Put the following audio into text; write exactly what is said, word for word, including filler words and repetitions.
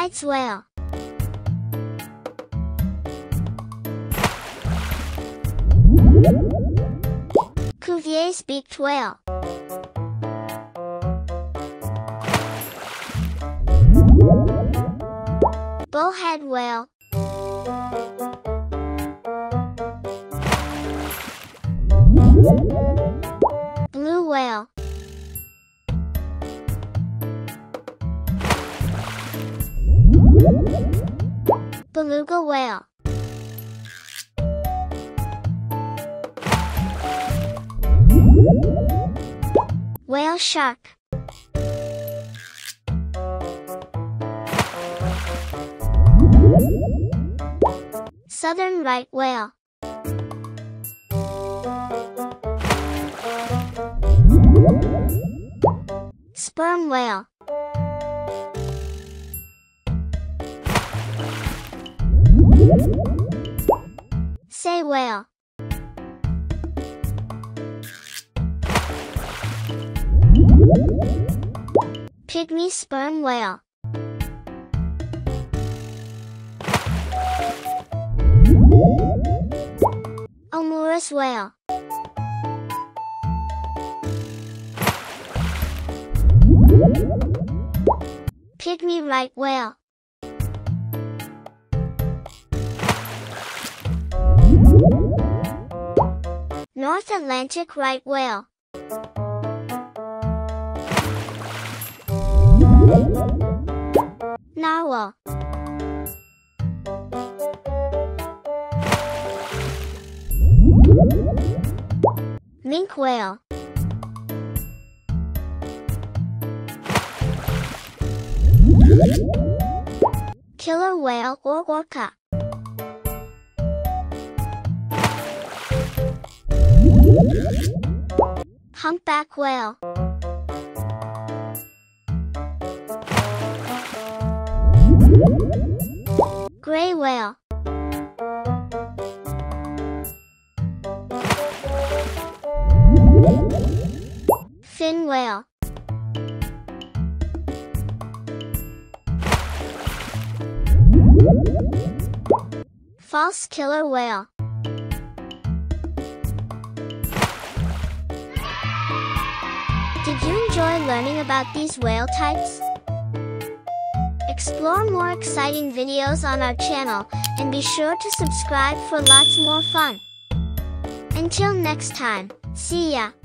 Bryde's Whale. Cuvier's Beaked Whale. Bullhead Whale. Blue Whale. Beluga Whale. Whale Shark. Southern Right Whale. Sperm Whale. Say Whale. Pygmy Sperm Whale. Omura's Whale. Pygmy Right Whale. North Atlantic Right Whale. Narwhal. Minke Whale. Killer Whale or Orca. Humpback Whale. Gray Whale. Fin Whale. False Killer Whale. Did you enjoy learning about these whale types? Explore more exciting videos on our channel, and be sure to subscribe for lots more fun. Until next time, see ya!